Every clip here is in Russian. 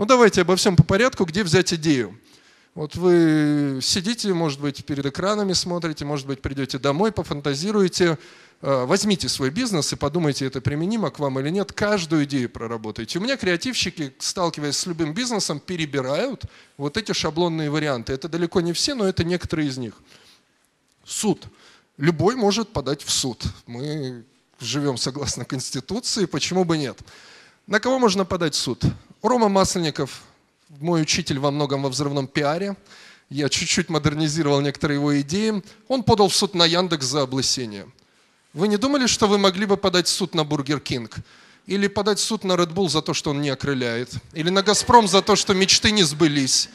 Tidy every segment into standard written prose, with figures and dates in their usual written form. Ну давайте обо всем по порядку, где взять идею. Вот вы сидите, может быть, перед экранами смотрите, может быть, придете домой, пофантазируете, возьмите свой бизнес и подумайте, это применимо к вам или нет, каждую идею проработайте. У меня креативщики, сталкиваясь с любым бизнесом, перебирают вот эти шаблонные варианты. Это далеко не все, но это некоторые из них. Суд. Любой может подать в суд. Мы живем согласно Конституции, почему бы нет. На кого можно подать в суд? Рома Масленников. Мой учитель во многом во взрывном пиаре. Я чуть-чуть модернизировал некоторые его идеи. Он подал в суд на Яндекс за облысение. Вы не думали, что вы могли бы подать в суд на Бургер Кинг? Или подать в суд на Red Bull за то, что он не окрыляет? Или на Газпром за то, что мечты не сбылись?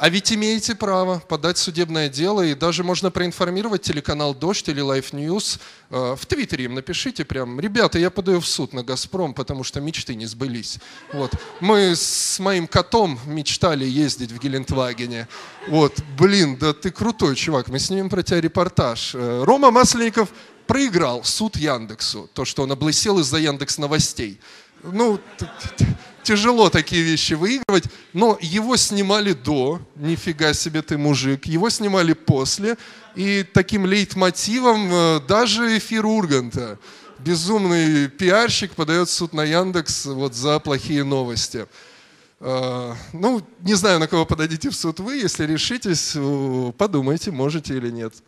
А ведь имеете право подать судебное дело, и даже можно проинформировать телеканал «Дождь» или «Лайф Ньюс». В Твиттере им напишите прям: «Ребята, я подаю в суд на «Газпром», потому что мечты не сбылись». Вот. Мы с моим котом мечтали ездить в Гелендвагене. Вот. Блин, да ты крутой, чувак, мы снимем про тебя репортаж. Рома Масленников проиграл суд Яндексу, то, что он облысел из-за Яндекс новостей. Ну, тяжело такие вещи выигрывать, но его снимали до, нифига себе ты мужик, его снимали после, и таким лейтмотивом даже эфир Урганта. Безумный пиарщик подает в суд на Яндекс вот за плохие новости. Ну, не знаю, на кого подадите в суд вы, если решитесь, подумайте, можете или нет.